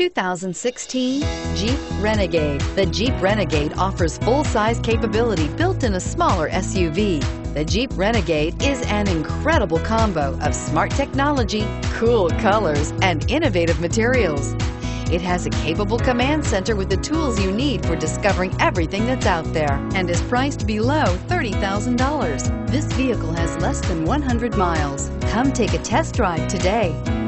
2016 Jeep Renegade. The Jeep Renegade offers full-size capability built in a smaller SUV. The Jeep Renegade is an incredible combo of smart technology, cool colors, and innovative materials. It has a capable command center with the tools you need for discovering everything that's out there and is priced below $30,000. This vehicle has less than 100 miles. Come take a test drive today.